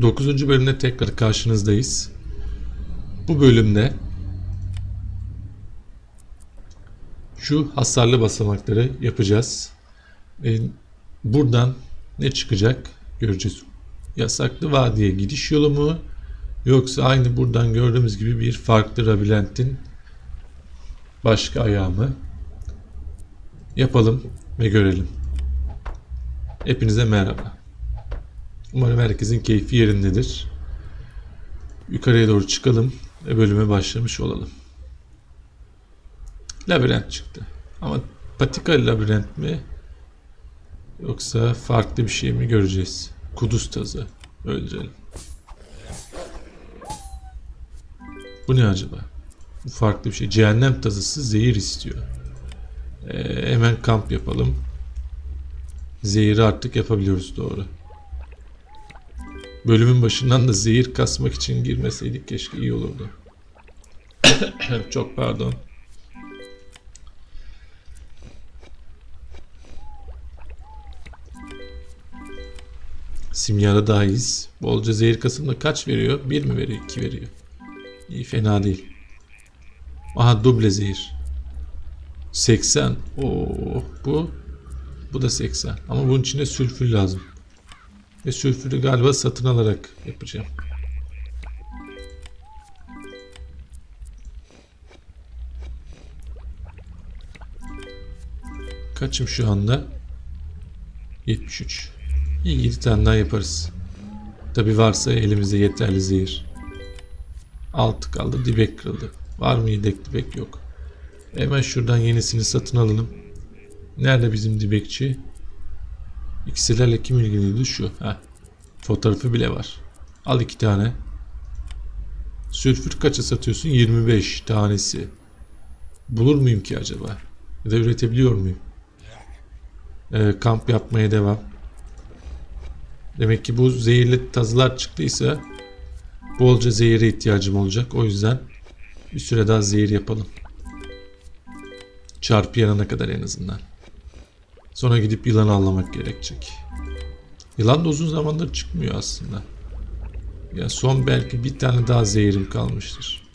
9. bölümde tekrar karşınızdayız. Bu bölümde şu hasarlı basamakları yapacağız. Buradan ne çıkacak göreceğiz. Yasaklı vadiye gidiş yolu mu? Yoksa aynı buradan gördüğümüz gibi bir farklı labirentin başka ayağı mı? Yapalım ve görelim. Hepinize merhaba. Umarım herkesin keyfi yerindedir. Yukarıya doğru çıkalım ve bölüme başlamış olalım. Labirent çıktı. Ama patika labirent mi? Yoksa farklı bir şey mi göreceğiz? Kuduz tazı. Öldürelim. Bu ne acaba? Bu farklı bir şey. Cehennem tazısı zehir istiyor. Hemen kamp yapalım. Zehiri artık yapabiliyoruz, doğru. Bölümün başından da zehir kasmak için girmeseydik keşke, iyi olurdu. Çok pardon. Simyada daha iyiyiz. Bolca zehir kasımda kaç veriyor? 1 mi veriyor? 2 veriyor. İyi, fena değil. Aha, duble zehir. 80. Oo, bu da 80. Ama bunun içinde sülfür lazım. Ve sülfürü galiba satın alarak yapacağım. Kaçım şu anda? 73. İyi, 7 tane daha yaparız. Tabi varsa elimizde yeterli zehir. 6 kaldı, dibek kırıldı. Var mı yedek dibek? Yok. Hemen şuradan yenisini satın alalım. Nerede bizim dibekçi? İkisilerle kim ilgiliydi? Şu. Heh. Fotoğrafı bile var. Al 2 tane. Sülfür kaça satıyorsun? 25 tanesi. Bulur muyum ki acaba? Ya da üretebiliyor muyum? Kamp yapmaya devam. Demek ki bu zehirli tazılar çıktıysa bolca zehire ihtiyacım olacak. O yüzden bir süre daha zehir yapalım. Çarpı yanana kadar en azından. Sonra gidip yılanı avlamak gerekecek. Yılan da uzun zamandır çıkmıyor aslında. Ya son belki bir tane daha zehirim kalmıştır.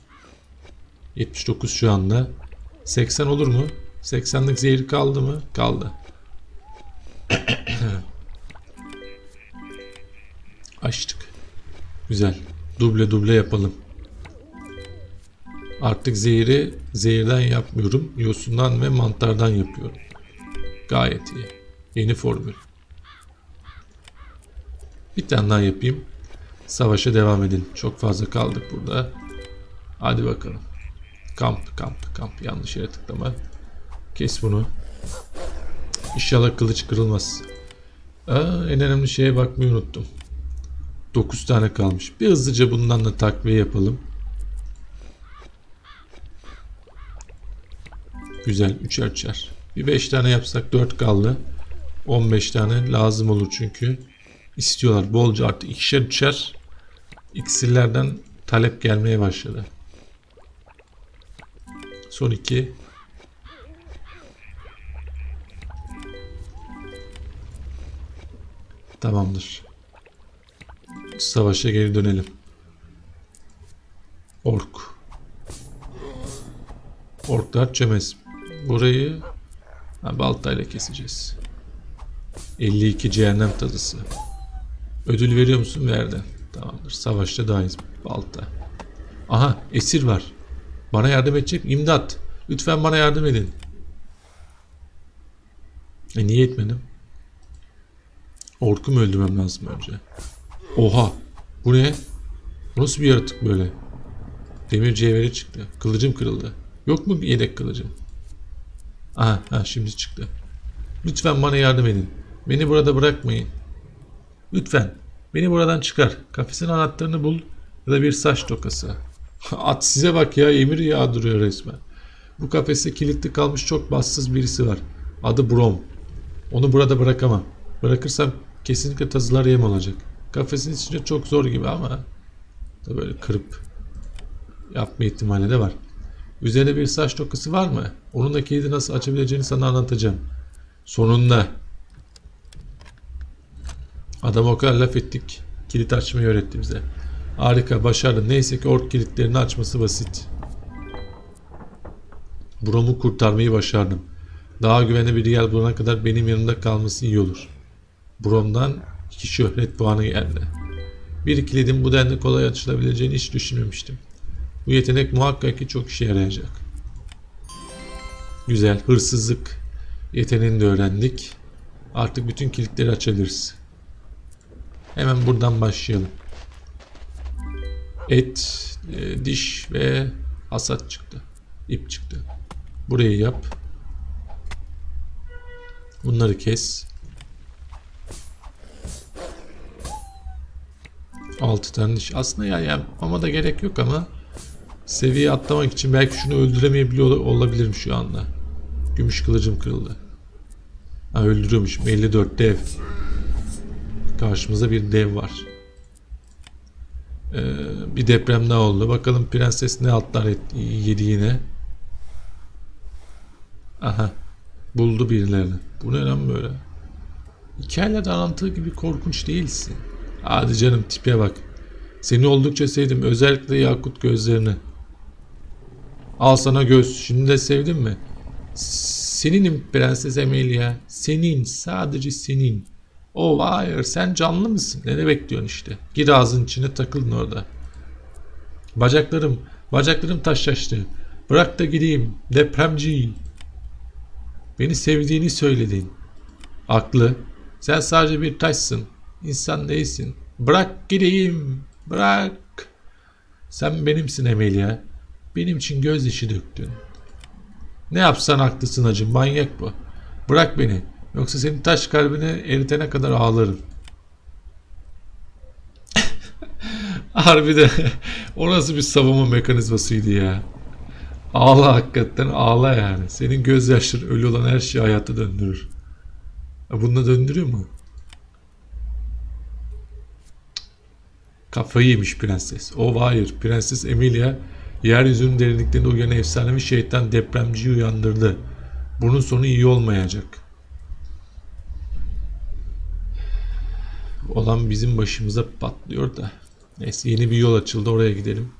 79 şu anda. 80 olur mu? 80'lik zehir kaldı mı? Kaldı. Açtık. Güzel. Duble duble yapalım. Artık zehiri zehirden yapmıyorum. Yosundan ve mantardan yapıyorum. Gayet iyi. Yeni formül. Bir tane daha yapayım. Savaşa devam edelim. Çok fazla kaldık burada. Hadi bakalım. Kamp, kamp, kamp. Yanlış yere tıklama. Kes bunu. İnşallah kılıç kırılmaz. En önemli şeye bakmayı unuttum. 9 tane kalmış. Bir hızlıca bundan da takviye yapalım. Güzel. 3'er 3'er. Bir 5 tane yapsak 4 kaldı. 15 tane lazım olur çünkü. İstiyorlar. Bolca artık 2'şer 3'er iksirlerden talep gelmeye başladı. Son 2. Tamamdır. Savaşa geri dönelim. Ork. Orklar çömez. Burayı baltayla keseceğiz. 52 cehennem tazısı. Ödül veriyor musun? Verdi. Tamamdır. Savaşta dahiyiz. Balta. Aha, esir var. Bana yardım edecek. İmdat. Lütfen bana yardım edin. Niye etmedim? Orku mu öldürmem lazım önce? Oha. Bu ne? Nasıl bir yaratık böyle? Demir cevheri çıktı. Kılıcım kırıldı. Yok mu bir yedek kılıcım? Aha, şimdi çıktı. Lütfen bana yardım edin. Beni burada bırakmayın. Lütfen. Beni buradan çıkar. Kafesin anahtarını bul ya da bir saç tokası. At size bak ya, emir yağdırıyor resmen. Bu kafeste kilitli kalmış çok bassız birisi var. Adı Brom. Onu burada bırakamam. Bırakırsam kesinlikle tazılar yem olacak. Kafesin içinde çok zor gibi ama da böyle kırıp yapma ihtimali de var. Üzerine bir saç tokası var mı? Onun da kilidi nasıl açabileceğini sana anlatacağım. Sonunda. Adam o kadar laf ettik. kilit açmayı öğretti bize. Harika, başarılı. Neyse ki ork kilitlerini açması basit. Brom'u kurtarmayı başardım. Daha güvenli bir yer bulana kadar benim yanımda kalması iyi olur. Brom'dan 2 şöhret puanı geldi. Bir kilidin bu denli kolay açılabileceğini hiç düşünmemiştim. Bu yetenek muhakkak ki çok işe yarayacak. Güzel, hırsızlık yeteneğini de öğrendik. Artık bütün kilitleri açabiliriz. Hemen buradan başlayalım. Et, diş ve hasat çıktı. İp çıktı. Burayı yap. Bunları kes. 6 tane diş. Aslında ya yapmama da gerek yok ama seviye atlamak için belki şunu öldüremeyebiliyor olabilirim şu anda. Gümüş kılıcım kırıldı. Ha, öldürüyormuşum. 54 dev. Karşımızda bir dev var. Bir deprem daha oldu. Bakalım prenses ne altlar yedi yine. Aha. Buldu birilerini. Bu ne lan böyle? Hikayeler anlattığı gibi korkunç değilsin. Hadi canım, tipe bak. Seni oldukça sevdim. Özellikle yakut gözlerini. Al sana göz. Şimdi de sevdin mi? Seninim Prenses Amelia. Senin. Sadece senin. Oh hayır. Sen canlı mısın? Ne bekliyorsun işte? Gir ağzın içine, takılın orada. Bacaklarım taşlaştı. Bırak da gideyim. Depremci. Beni sevdiğini söyledin. Haklı. Sen sadece bir taşsın. İnsan değilsin. Bırak gideyim. Bırak. Sen benimsin Amelia. Benim için gözyaşı döktün. Ne yapsan haklısın hacı. Manyak bu. Bırak beni. Yoksa senin taş kalbini eritene kadar ağlarım. Harbiden. O nasıl bir savunma mekanizmasıydı ya. Ağla, hakikaten ağla yani. Senin gözyaşların ölü olan her şeyi hayata döndürür. Bununla döndürüyor mu? Kafayı yemiş prenses. Oh hayır. Prenses Amelia yeryüzünün derinliklerinde uyan efsanevi şeytan depremciyi uyandırdı. Bunun sonu iyi olmayacak. Olan bizim başımıza patlıyor da. Neyse, yeni bir yol açıldı, oraya gidelim.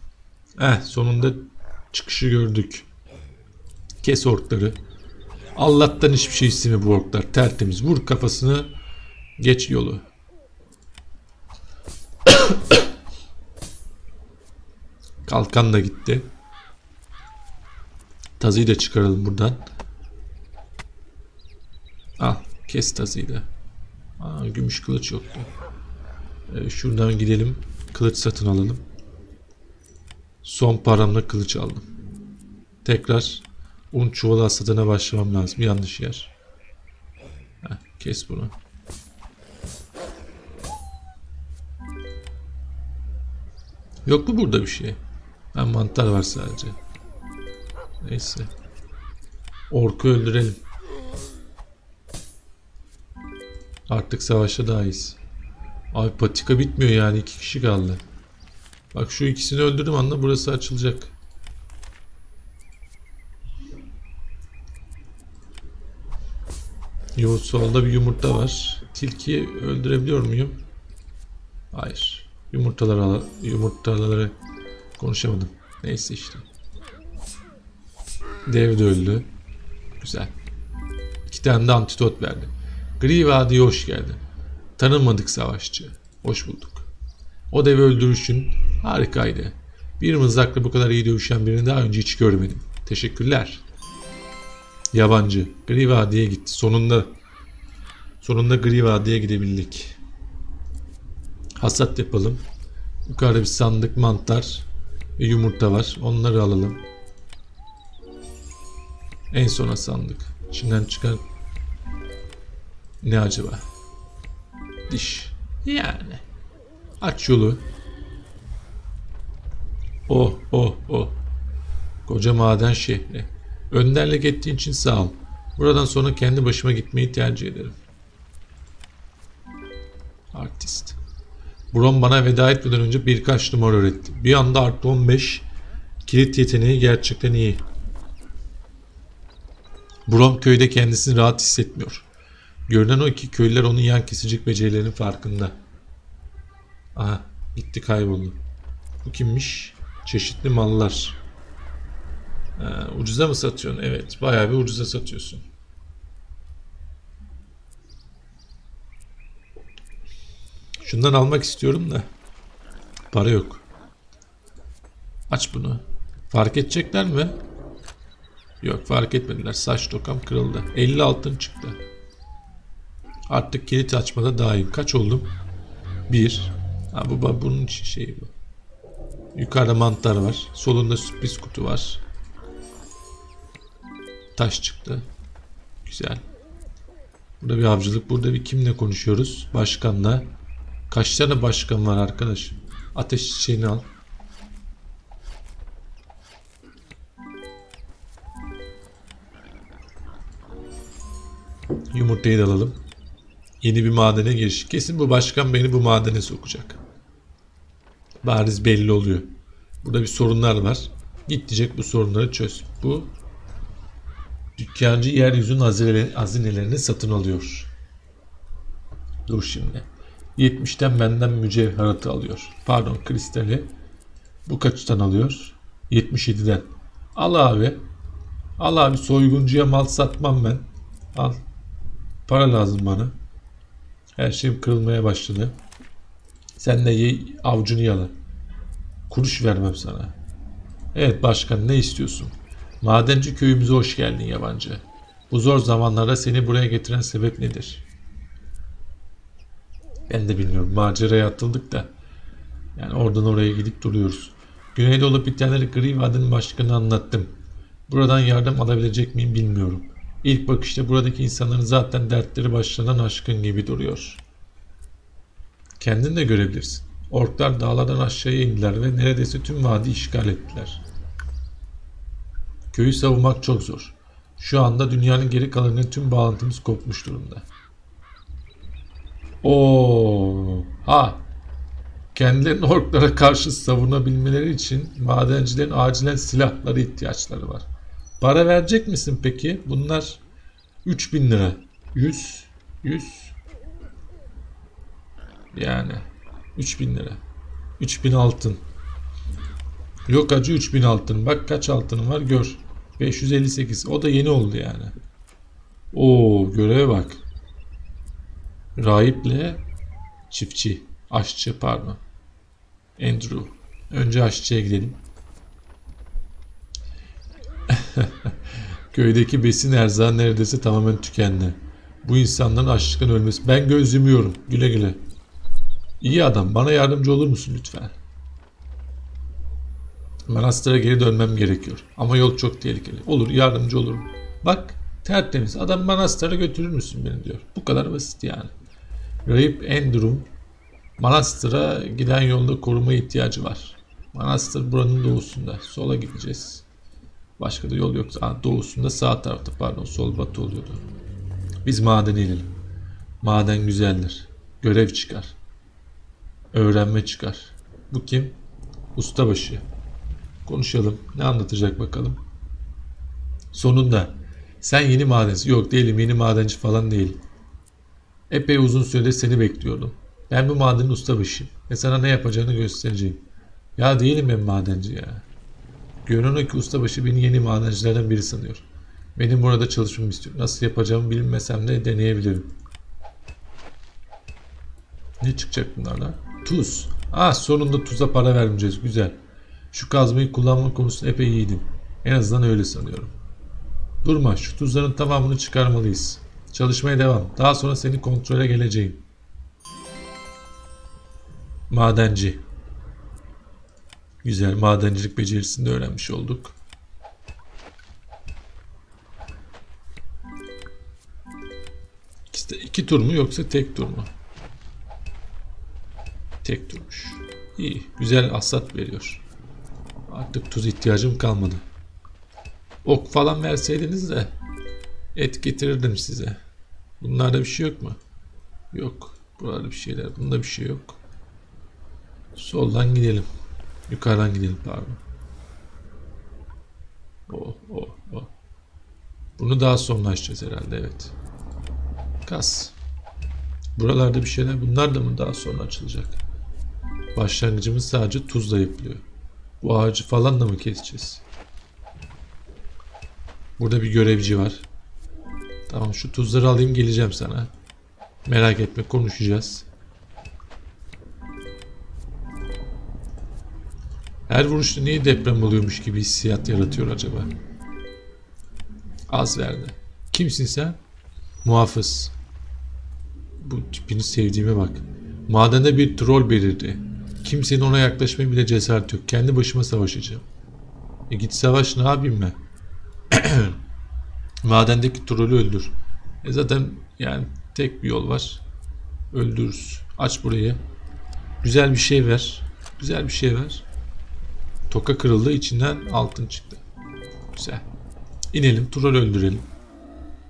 Sonunda çıkışı gördük. Kes orkları. Allah'tan hiçbir şey istemiyor bu orklar. Tertemiz. Vur kafasını. Geç yolu. Kalkan da gitti. Tazıyı da çıkaralım buradan. Al. Kes tazıyı da. Aa, gümüş kılıç yoktu. Şuradan gidelim. Kılıç satın alalım. Son paramla kılıç aldım. Tekrar un çuvalı hasadına başlamam lazım. Yanlış yer. Kes bunu. Yok mu burada bir şey? Ben mantar var sadece. Neyse. Orku öldürelim. Artık savaşta daha iyiyiz. Abi patika bitmiyor yani, 2 kişi kaldı. Bak şu ikisini öldürdüm anda burası açılacak. Yavuz, solda bir yumurta var. Tilkiyi öldürebiliyor muyum? Hayır. Yumurtaları konuşamadım. Neyse işte. Dev de öldü. Güzel. 2 tane de antidot verdi. Gri Vadi'ye hoş geldin. Tanınmadık savaşçı. Hoş bulduk. O devi öldürüşün harikaydı. Bir mızrakla bu kadar iyi dövüşen birini daha önce hiç görmedim. Teşekkürler. Yabancı. Gri Vadi'ye gitti. Sonunda Gri Vadi'ye gidebildik. Hasat yapalım. Yukarıda bir sandık, mantar ve yumurta var. Onları alalım. En sona sandık. İçinden çıkan ne acaba? Diş. Yani. Aç yolu. Oh. Koca maden şehri. Önderlik ettiğin için sağ ol. Buradan sonra kendi başıma gitmeyi tercih ederim. Artist. Brom bana veda etmeden önce birkaç numara öğretti. Bir anda artı 15 kilit yeteneği gerçekten iyi. Brom köyde kendisini rahat hissetmiyor. Görünen o ki köylüler onun yan kesicik becerilerinin farkında. Aha gitti, kayboldu. Bu kimmiş? Çeşitli mallar. Ucuza mı satıyorsun? Evet, bayağı bir ucuza satıyorsun. Şundan almak istiyorum da para yok. Aç bunu. Fark edecekler mi? Yok, fark etmediler. Saç tokam kırıldı. 50 altın çıktı. Artık kilit açmada dahil. Kaç oldum? 1. Ha, bu bunun şeyi bu. Yukarıda mantar var. Solunda sürpriz kutu var. Taş çıktı. Güzel. Burada bir avcılık. Burada bir kimle konuşuyoruz? Başkanla. Kaç tane başkan var arkadaş? Ateş çiçeğini al. Yumurtayı da alalım. Yeni bir madene giriş. Kesin bu başkan beni bu madene sokacak. Bariz belli oluyor. Burada bir sorunlar var. Git diyecek, bu sorunları çöz. Bu dükkancı yeryüzünün hazinelerini satın alıyor. Dur şimdi. 70'ten benden mücevheratı alıyor. Pardon, kristali. Bu kaçtan alıyor? 77'den. Al abi. Al abi, soyguncuya mal satmam ben. Al. Para lazım bana. Her şeyim kırılmaya başladı. Sen de ye, avcunu yala. Kuruş vermem sana. Evet başkan, ne istiyorsun? Madenci köyümüze hoş geldin yabancı. Bu zor zamanlarda seni buraya getiren sebep nedir? Ben de bilmiyorum. Maceraya atıldık da. Yani oradan oraya gidip duruyoruz. Güneyde olup bitenleri Gri Vadinin başkanına anlattım. Buradan yardım alabilecek miyim bilmiyorum. İlk bakışta buradaki insanların zaten dertleri başlarından aşkın gibi duruyor. Kendin de görebilirsin. Orklar dağlardan aşağıya indiler ve neredeyse tüm vadi işgal ettiler. Köyü savunmak çok zor. Şu anda dünyanın geri kalanının tüm bağlantımız kopmuş durumda. Ha! Kendilerini orklara karşı savunabilmeleri için madencilerin acilen silahlara ihtiyaçları var. Para verecek misin peki? Bunlar 3000 lira. 100. Yani 3000 lira. 3000 altın. Yok acı, 3000 altın. Bak kaç altının var gör. 558. O da yeni oldu yani. Göreve bak. Rahiple çiftçi. Aşçı pardon. Andrew. Önce aşçıya gidelim. Köydeki besin erzağı neredeyse tamamen tükendi. Bu insanların açlıktan ölmesi. Ben göz yumuyorum. Güle güle. İyi adam, bana yardımcı olur musun lütfen? Manastıra geri dönmem gerekiyor. Ama yol çok tehlikeli. Olur, yardımcı olurum. Bak tertemiz. Adam, manastıra götürür müsün beni diyor. Bu kadar basit yani. Rahip Andrew, manastıra giden yolda koruma ihtiyacı var. Manastır buranın doğusunda. Sola gideceğiz. Başka da yol yoksa doğusunda sağ tarafta, pardon sol batı oluyordu. Biz madene inelim. Maden güzeldir. Görev çıkar. Öğrenme çıkar. Bu kim? Ustabaşı. Konuşalım. Ne anlatacak bakalım. Sonunda sen yeni madenci. Yok değilim, yeni madenci falan değil. Epey uzun süredir seni bekliyordum. Ben bu madenin ustabaşıyım ve sana ne yapacağını göstereceğim. Ya değilim ben madenci ya. Görünüyor ki ustabaşı beni yeni madencilerden biri sanıyor. Benim burada çalışmamı istiyor. Nasıl yapacağımı bilmesem de deneyebilirim. Ne çıkacak bunlarla? Tuz. Sonunda tuza para vermeyeceğiz. Güzel. Şu kazmayı kullanma konusunda epey iyiydim. En azından öyle sanıyorum. Durma. Şu tuzların tamamını çıkarmalıyız. Çalışmaya devam. Daha sonra seni kontrole geleceğim. Madenci. Güzel, madencilik becerisini de öğrenmiş olduk. İşte iki tur mu yoksa tek tur mu? Tek turmuş. İyi, güzel hasat veriyor. Artık tuz ihtiyacım kalmadı. Ok falan verseydiniz de et getirirdim size. Bunlarda bir şey yok mu? Yok. Buralarda bir şeyler. Bunda bir şey yok. Soldan gidelim. Yukarıdan gidelim pardon. Bunu daha sonra açacağız herhalde, evet. Kas. Buralarda bir şeyler, bunlar da mı daha sonra açılacak? Başlangıcımız sadece tuzla yapılıyor. Bu ağacı falan da mı keseceğiz? Burada bir görevci var. Tamam, şu tuzları alayım, geleceğim sana. Merak etme, konuşacağız. Her vuruşta niye deprem oluyormuş gibi hissiyat yaratıyor acaba? Az verdi. Kimsin sen? Muhafız. Bu tipini sevdiğime bak. Madende bir troll belirdi. Kimsenin ona yaklaşmaya bile cesaret yok. Kendi başıma savaşacağım. E git savaş, ne yapayım ben? Madendeki trolü öldür. E zaten yani tek bir yol var. Öldürürüz. Aç burayı. Güzel bir şey ver. Güzel bir şey ver. Toka kırıldı, içinden altın çıktı. Güzel. İnelim, troll öldürelim.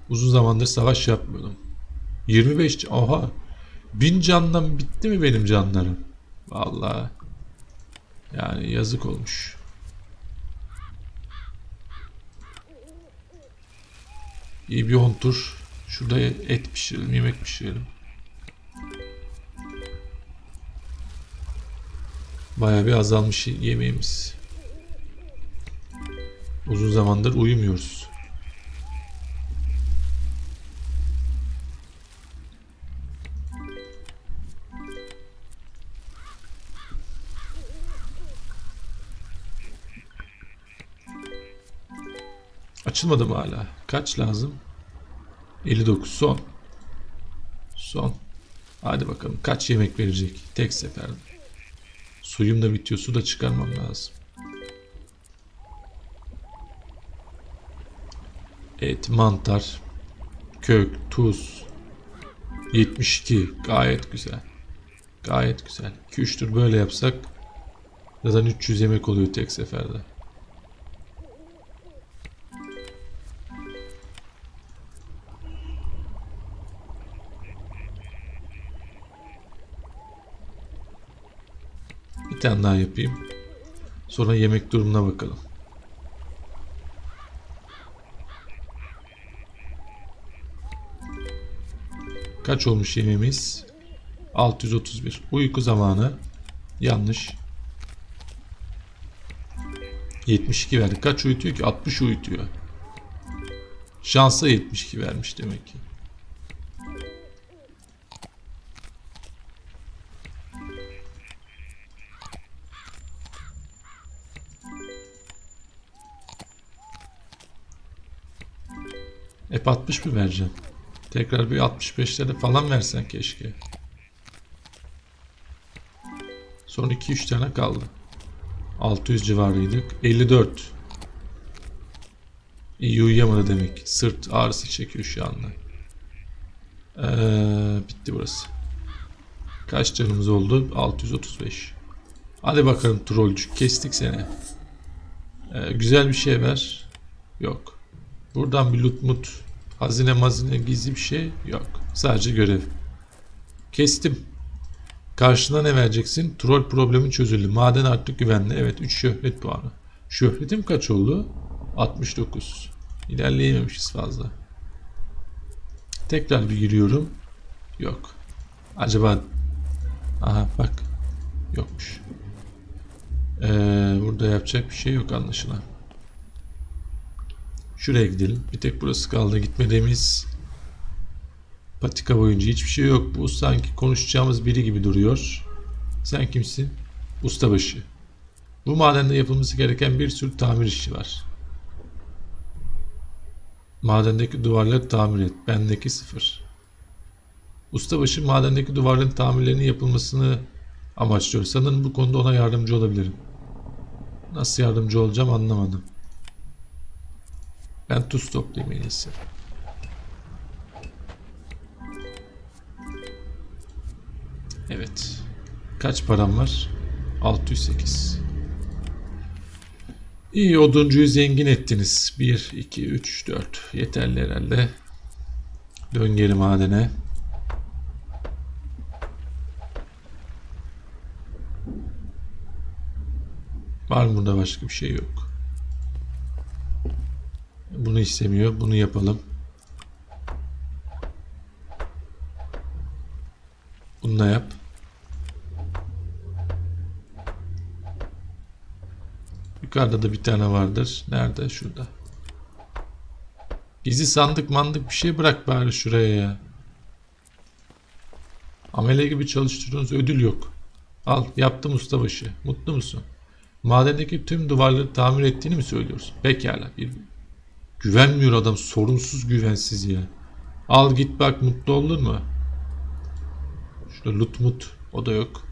Uzun zamandır savaş yapmıyordum. 25. Aha. 1000 candan bitti mi benim canlarım? Vallahi. Yani yazık olmuş. İyi bir 10 tur. Şurada et pişirelim, yemek pişirelim. Bayağı bir azalmış yemeğimiz. Uzun zamandır uyumuyoruz. Açılmadı mı hala? Kaç lazım? 59. Son. Hadi bakalım kaç yemek verecek tek seferde. Suyum da bitiyor, su da çıkarmam lazım. Et, mantar, kök, tuz. 72. Gayet güzel. Gayet güzel. 2-3 tur böyle yapsak zaten 300 yemek oluyor tek seferde. Bir tane daha yapayım. Sonra yemek durumuna bakalım. Kaç olmuş yemeğimiz? 631. Uyku zamanı. Yanlış. 72 verdi. Kaç uyutuyor ki? 60 uyutuyor. Şansa 72 vermiş demek ki. Hep 60 mı vereceğim? Tekrar bir 65'lere falan versen keşke. Son 2-3 tane kaldı. 600 civarıydık. 54. İyi uyuyamadı demek ki. Sırt ağrısı çekiyor şu anda. Bitti burası. Kaç canımız oldu? 635. Hadi bakalım trollcük, kestik seni. Güzel bir şey ver. Yok. Buradan bir loot mut, hazine mazine, gizli bir şey yok. Sadece görev. Kestim. Karşına ne vereceksin? Troll problemi çözüldü. Maden artık güvenli. Evet, 3 şöhret puanı. Şöhretim kaç oldu? 69. İlerleyememişiz fazla. Tekrar bir giriyorum. Yok. Acaba... Aha bak. Yokmuş. Burada yapacak bir şey yok anlaşılan. Şuraya gidelim. Bir tek burası kaldı. Gitmediğimiz patika boyunca hiçbir şey yok. Bu sanki konuşacağımız biri gibi duruyor. Sen kimsin? Ustabaşı. Bu madende yapılması gereken bir sürü tamir işi var. Madendeki duvarları tamir et. Bendeki 0. Ustabaşı madendeki duvarların tamirlerinin yapılmasını amaçlıyor. Sanırım bu konuda ona yardımcı olabilirim. Nasıl yardımcı olacağım anlamadım. Ben tuz toplayayım en iyisi. Evet. Kaç param var? 608. İyi, oduncuyu zengin ettiniz. 1, 2, 3, 4. Yeterli herhalde. Dön geri madene. Var mı burada başka bir şey? Yok. Bunu istemiyor. Bunu yapalım. Bunu da yap. Yukarıda da bir tane vardır. Nerede? Şurada. Bizi sandık mandık bir şey bırak bari şuraya ya. Amele gibi çalıştırdığınız ödül yok. Al, yaptım ustabaşı. Mutlu musun? Madendeki tüm duvarları tamir ettiğini mi söylüyorsun? Pekala. Güvenmiyor adam. Sorunsuz güvensiz ya. Al git bak, mutlu olur mu? Şurada loot mut. O da yok.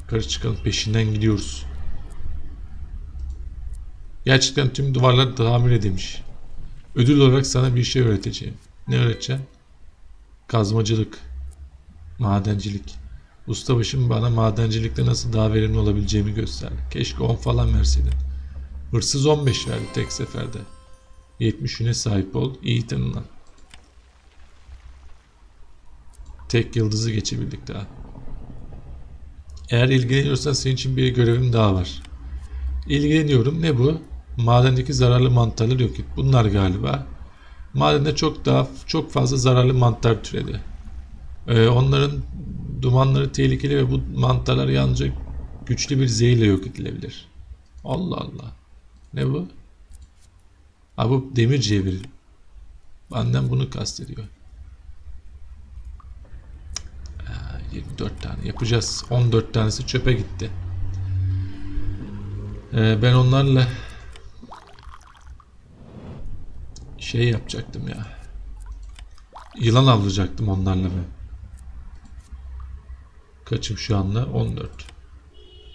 Yukarı çıkalım. Peşinden gidiyoruz. Gerçekten tüm duvarları tamir edilmiş. Ödül olarak sana bir şey öğreteceğim. Ne öğreteceğim? Kazmacılık. Madencilik. Ustabaşım bana madencilikte nasıl daha verimli olabileceğimi gösterdi. Keşke 10 falan verseydin. Hırsız 15 verdi tek seferde. 70'üne sahip ol. İyi tanınan. Tek yıldızı geçebildik daha. Eğer ilgileniyorsan senin için bir görevim daha var. İlgileniyorum. Ne bu? Madendeki zararlı mantarları yok et. Bunlar galiba. Madende çok fazla zararlı mantar türedi. Onların dumanları tehlikeli ve bu mantarlar yalnızca güçlü bir zehirle yok edilebilir. Allah Allah. Ne bu? Ha, bu demir cevheri. Annem bunu kastediyor. 24 tane yapacağız. 14 tanesi çöpe gitti. Ben onlarla şey yapacaktım ya. Yılan avlayacaktım onlarla ben. Kaçım şu anda? 14.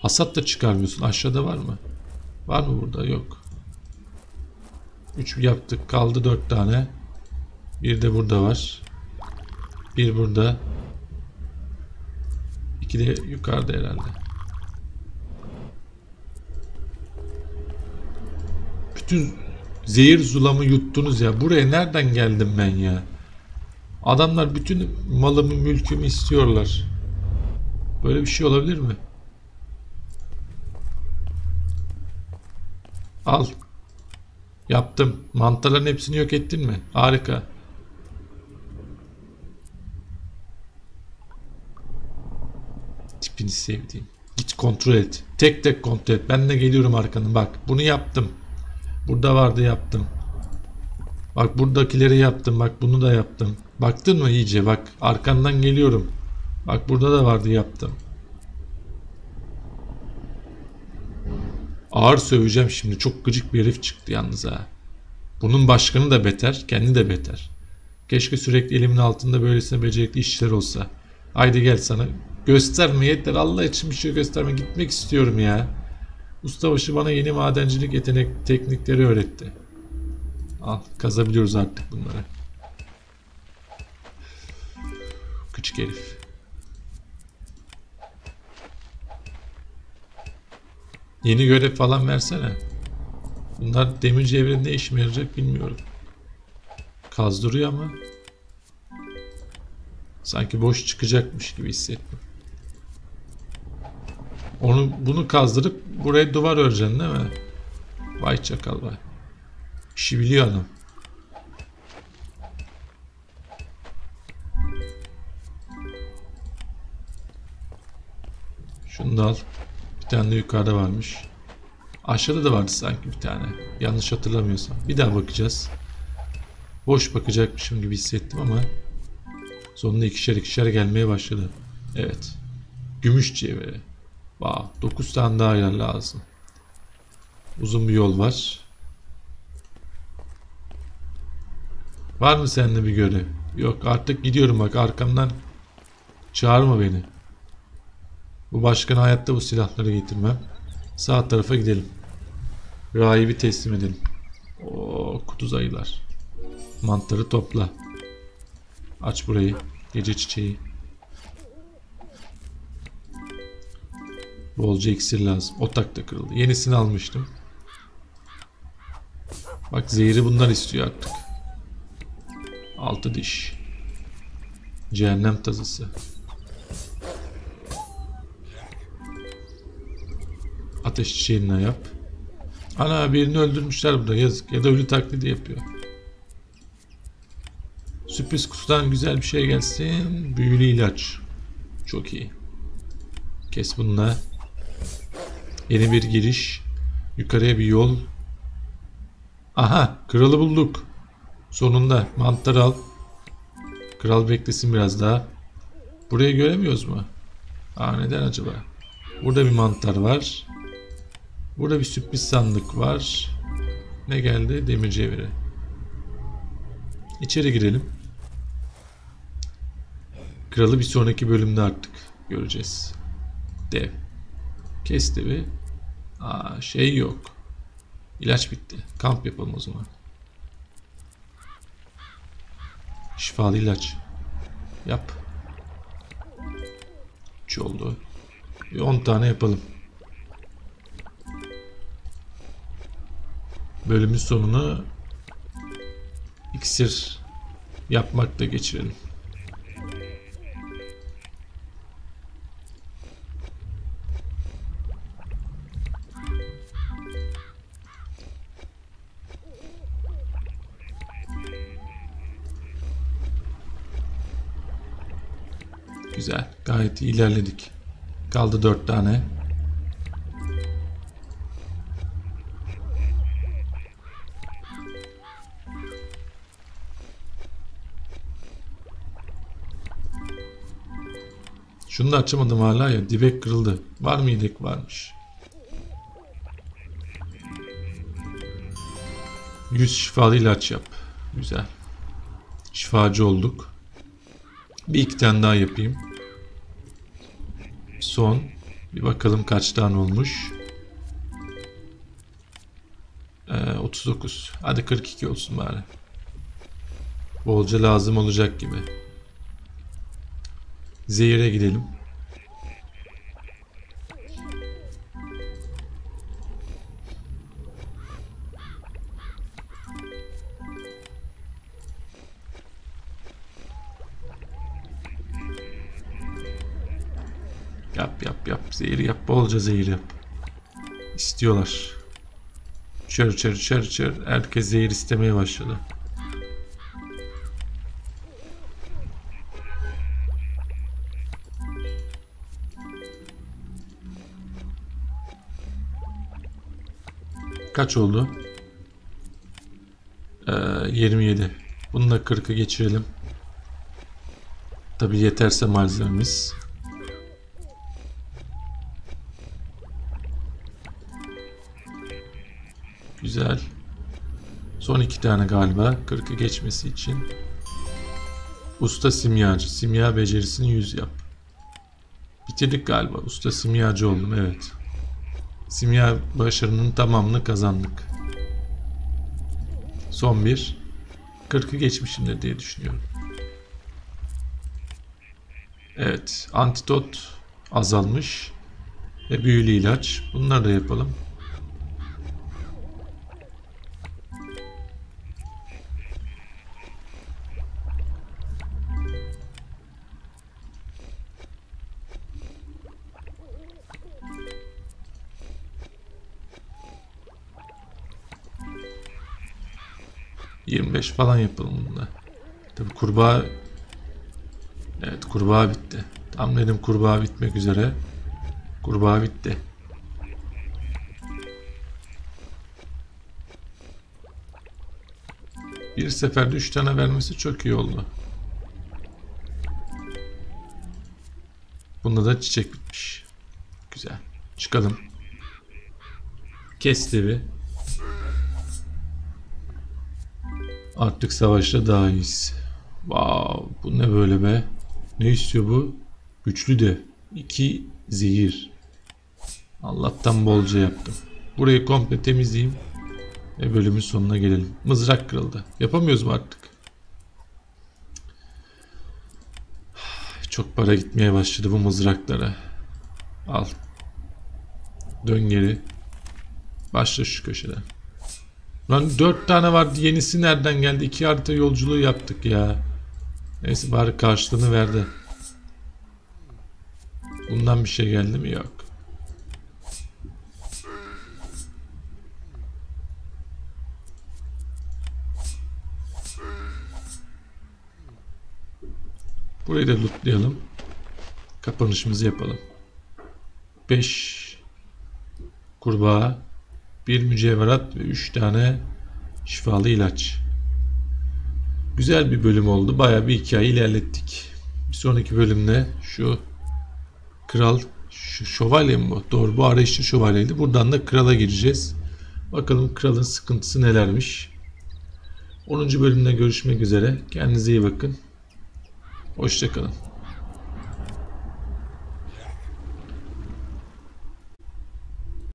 Hasat da çıkarmıyorsun. Aşağıda var mı? Var mı burada? Yok. 3 yaptık. Kaldı 4 tane. Bir de burada var. Bir burada. 2 de yukarıda herhalde. Bütün zehir zulamı yuttunuz ya. Buraya nereden geldim ben ya? Adamlar bütün malımı mülkümü istiyorlar. Böyle bir şey olabilir mi? Al. Yaptım. Mantarların hepsini yok ettin mi? Harika. Tipini sevdiğim. Git kontrol et. Tek tek kontrol et. Ben de geliyorum arkanın. Bak bunu yaptım. Burada vardı, yaptım. Bak buradakileri yaptım. Bak bunu da yaptım. Baktın mı iyice? Bak arkandan geliyorum. Bak burada da vardı, yaptım. Ağır söveceğim şimdi. Çok gıcık bir herif çıktı yalnız ha. Bunun başkanı da beter. Kendi de beter. Keşke sürekli elimin altında böylesine becerikli işçiler olsa. Haydi gel sana. Gösterme yeter. Allah için bir şey gösterme. Gitmek istiyorum ya. Ustabaşı bana yeni madencilik yetenek teknikleri öğretti. Al, kazabiliyoruz artık bunları. Küçük herif. Yeni görev falan versene. Bunlar demir cevheri ne işime yarayacak bilmiyorum. Kazdırıyor ama. Sanki boş çıkacakmış gibi hissettim. Bunu kazdırıp buraya duvar öreceksin değil mi? Vay çakal vay. İşi biliyor adam. Şunu da al. Bir tane de yukarıda varmış. Aşağıda da vardı sanki bir tane. Yanlış hatırlamıyorsam. Bir daha bakacağız. Boş bakacakmışım gibi hissettim ama sonunda ikişer ikişer gelmeye başladı. Evet. Gümüş cevheri. Vay, 9 tane daha yer lazım. Uzun bir yol var. Var mı seninle bir görev? Yok, artık gidiyorum, bak arkamdan çağırma beni. Bu başkana hayatta bu silahları getirmem. Sağ tarafa gidelim. Rahibi teslim edelim. Oo, kuduz ayılar. Mantarı topla. Aç burayı. Gece çiçeği. Bolca iksir lazım. Otak da kırıldı. Yenisini almıştım. Bak zehri bunlar istiyor artık. 6 diş. Cehennem tazısı. Ateş çiçeğinden yap. Ana, birini öldürmüşler burada, yazık. Ya da ölü taklidi yapıyor. Sürpriz kutudan güzel bir şey gelsin. Büyülü ilaç. Çok iyi. Kes bununla. Yeni bir giriş. Yukarıya bir yol. Aha, kralı bulduk. Sonunda mantarı al. Kral beklesin biraz daha. Burayı göremiyoruz mu? Aa, neden acaba? Burada bir mantar var. Burada bir sürpriz sandık var. Ne geldi? Demir cevheri. İçeri girelim. Kralı bir sonraki bölümde artık göreceğiz. Dev. Kes devi. Aa, şey yok. İlaç bitti. Kamp yapalım o zaman. Şifalı ilaç. Yap. 3 oldu. Bir 10 tane yapalım. Bölümün sonunu iksir yapmakla geçirelim. Güzel. Gayet iyi ilerledik. Kaldı 4 tane. Şunu da açamadım hala ya. Dibek kırıldı. Var mı yedek? Varmış. 100 şifalı ilaç yap. Güzel. Şifacı olduk. Bir iki tane daha yapayım. Son. Bir bakalım kaç tane olmuş. 39. Hadi 42 olsun bari. Bolca lazım olacak gibi. Zehire gidelim. Yap. Zehir yap. Bolca zehir yap. İstiyorlar. Çer. Herkes zehir istemeye başladı. Kaç oldu? 27. Bunu da 40'a geçirelim. Tabii yeterse malzememiz. Güzel. Son 2 tane galiba. 40'ı geçmesi için. Usta simyacı. Simya becerisini 100 yap. Bitirdik galiba. Usta simyacı oldum. Evet. Simya başarının tamamını kazandık. Son bir. 40'ı geçmişimdir diye düşünüyorum. Evet. Antidot azalmış. Ve büyülü ilaç. Bunları da yapalım. Falan yapalım bunda. Tabii kurbağa. Evet, kurbağa bitti. Tam dedim kurbağa bitmek üzere. Kurbağa bitti. Bir seferde 3 tane vermesi çok iyi oldu. Bunda da çiçek bitmiş. Güzel. Çıkalım. Kes devi. Artık savaşta daha iyiyiz. Wow, bu ne böyle be? Ne istiyor bu? Güçlü de. 2 zehir. Allah'tan bolca yaptım. Burayı komple temizleyeyim. Ve bölümün sonuna gelelim. Mızrak kırıldı. Yapamıyoruz mu artık? Çok para gitmeye başladı bu mızraklara. Al. Dön geri. Başla şu köşeden. Lan 4 tane vardı. Yenisi nereden geldi? 2 harita yolculuğu yaptık ya. Neyse bari karşılığını verdi. Bundan bir şey geldi mi? Yok. Burayı da lootlayalım. Kapanışımızı yapalım. 5 kurbağa, 1 mücevherat ve 3 tane şifalı ilaç. Güzel bir bölüm oldu. Bayağı bir hikaye ilerlettik. Bir sonraki bölümde şu kral, şu şövalye mi bu? Doğru, bu arayışçı şövalyeydi. Buradan da krala gireceğiz. Bakalım kralın sıkıntısı nelermiş. 10. bölümde görüşmek üzere. Kendinize iyi bakın. Hoşça kalın.